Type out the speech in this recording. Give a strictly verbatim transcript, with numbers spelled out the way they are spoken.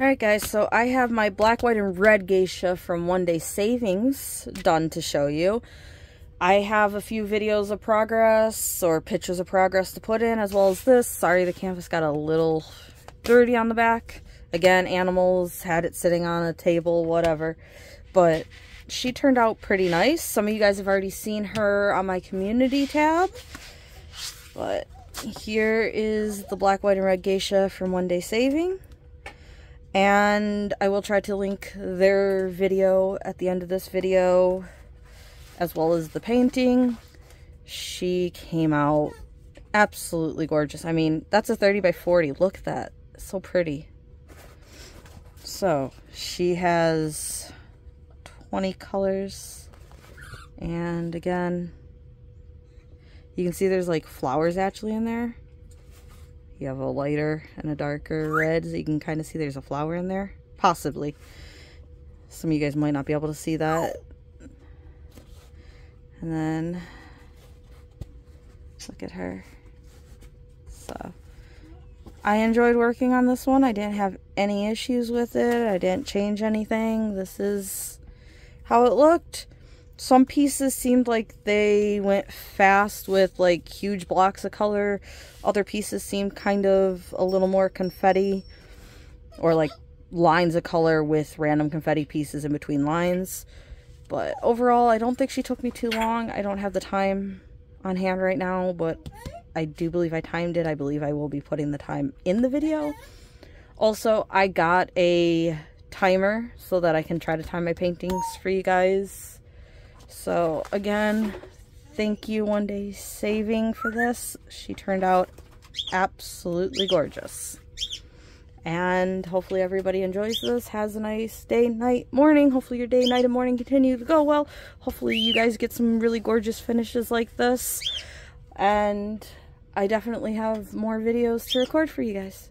Alright guys, so I have my black, white, and red geisha from One Day Savings done to show you. I have a few videos of progress or pictures of progress to put in, as well as this. Sorry, the canvas got a little dirty on the back. Again, animals, had it sitting on a table, whatever. But she turned out pretty nice. Some of you guys have already seen her on my community tab. But here is the black, white, and red geisha from One Day Saving. And I will try to link their video at the end of this video, as well as the painting. She came out absolutely gorgeous. I mean, that's a thirty by forty. Look at that. It's so pretty. So she has twenty colors. And again, you can see there's like flowers actually in there. You have a lighter and a darker red, so you can kind of see there's a flower in there. Possibly. Some of you guys might not be able to see that. And then, look at her. So, I enjoyed working on this one. I didn't have any issues with it. I didn't change anything. This is how it looked. Some pieces seemed like they went fast with like huge blocks of color. Other pieces seemed kind of a little more confetti, or like lines of color with random confetti pieces in between lines. But overall, I don't think she took me too long. I don't have the time on hand right now, but I do believe I timed it. I believe I will be putting the time in the video. Also, I got a timer so that I can try to time my paintings for you guys. So again, thank you One Day Saving for this. She turned out absolutely gorgeous. And hopefully everybody enjoys this, has a nice day, night, morning. Hopefully your day, night, and morning continue to go well. Hopefully you guys get some really gorgeous finishes like this. And I definitely have more videos to record for you guys.